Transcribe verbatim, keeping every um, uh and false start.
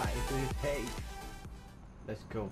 Right, it's gonna take. Let's go.